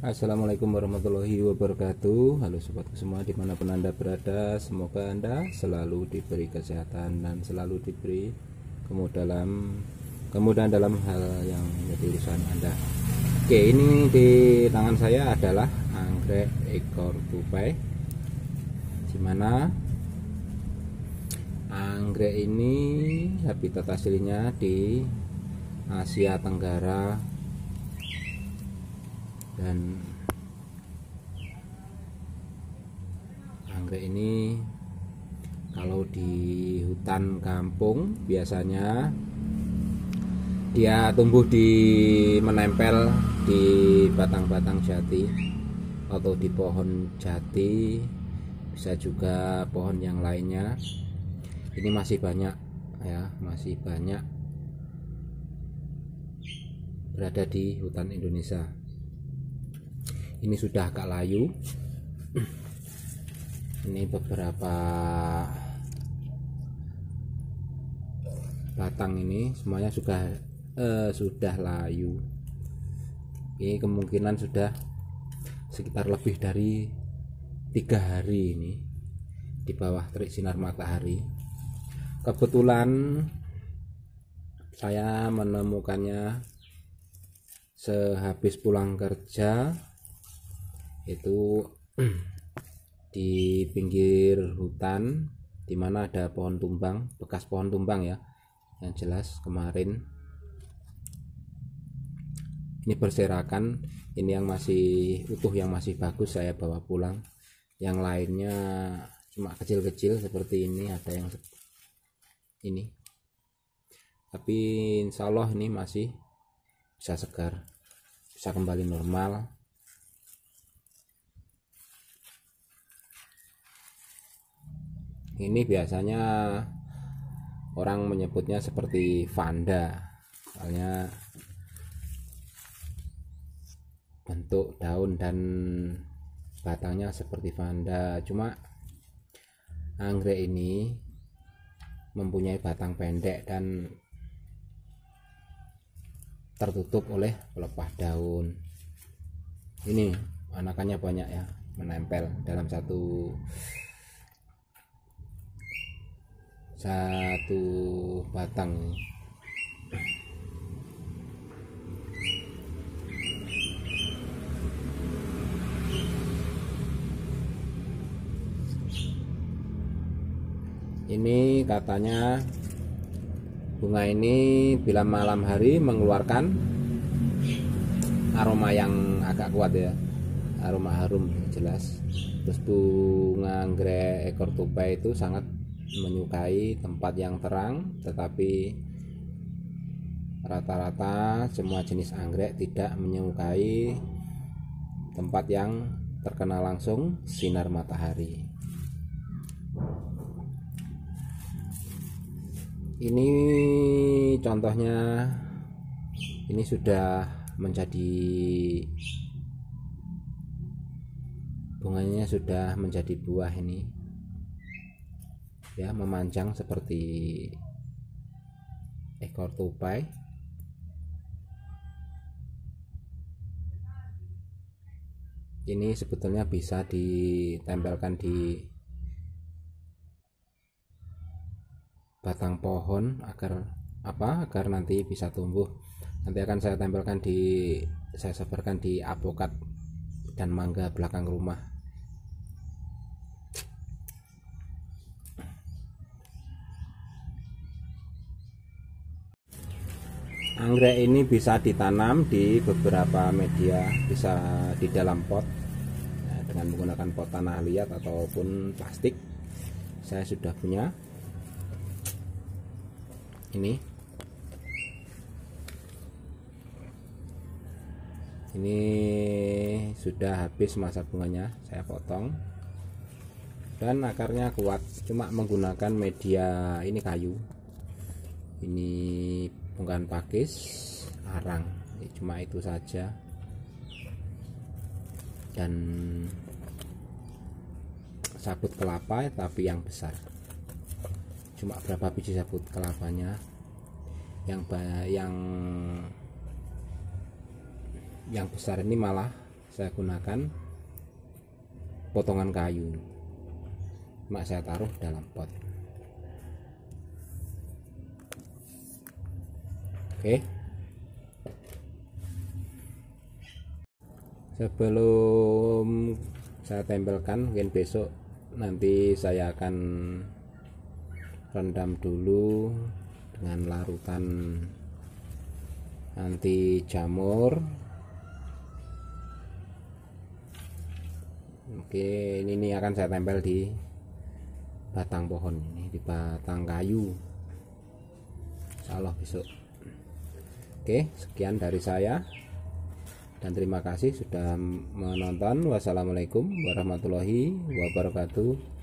Assalamualaikum warahmatullahi wabarakatuh. Halo sobatku semua dimanapun Anda berada, semoga Anda selalu diberi kesehatan dan selalu diberi kemudahan dalam hal yang menjadi urusan Anda. Oke, ini di tangan saya adalah anggrek ekor tupai, dimana anggrek ini habitat aslinya di Asia Tenggara dan anggrek ini kalau di hutan kampung biasanya dia tumbuh menempel di batang-batang jati atau di pohon jati, bisa juga pohon yang lainnya. Ini masih banyak ya, masih banyak berada di hutan Indonesia. Ini sudah agak layu. Ini beberapa batang ini semuanya sudah layu. Ini kemungkinan sudah sekitar lebih dari 3 hari ini di bawah terik sinar matahari. Kebetulan saya menemukannya sehabis pulang kerja itu di pinggir hutan dimana ada pohon tumbang, bekas pohon tumbang ya, yang jelas kemarin. Ini berserakan, ini yang masih utuh, yang masih bagus saya bawa pulang. Yang lainnya cuma kecil-kecil seperti ini, ada yang ini, tapi insya Allah ini masih bisa segar, bisa kembali normal. Ini biasanya orang menyebutnya seperti Vanda, soalnya bentuk daun dan batangnya seperti Vanda. Cuma anggrek ini mempunyai batang pendek dan tertutup oleh pelepah daun. Ini anakannya banyak ya, menempel dalam satu batang. Ini katanya bunga ini bila malam hari mengeluarkan aroma yang agak kuat ya, aroma harum jelas. Terus bunga anggrek ekor tupai itu sangat menyukai tempat yang terang, tetapi rata-rata semua jenis anggrek tidak menyukai tempat yang terkena langsung sinar matahari. Ini contohnya, ini sudah menjadi bunganya, sudah menjadi buah ini ya, memanjang seperti ekor tupai. Ini sebetulnya bisa ditempelkan di batang pohon agar nanti bisa tumbuh. Nanti akan saya tempelkan saya sebarkan di apokat dan mangga belakang rumah. Anggrek ini bisa ditanam di beberapa media, bisa di dalam pot dengan menggunakan pot tanah liat ataupun plastik. Saya sudah punya ini sudah habis masa bunganya, saya potong dan akarnya kuat, cuma menggunakan media ini kayu, ini bukan pakis arang, cuma itu saja. Dan sabut kelapa tapi yang besar, cuma berapa biji sabut kelapanya, yang besar ini malah saya gunakan potongan kayu, mak saya taruh dalam pot. Oke. Sebelum saya tempelkan, mungkin besok nanti saya akan rendam dulu dengan larutan anti jamur. Oke, ini akan saya tempel di batang pohon, ini di batang kayu. Insyaallah besok. Oke, sekian dari saya dan terima kasih sudah menonton. Wassalamualaikum warahmatullahi wabarakatuh.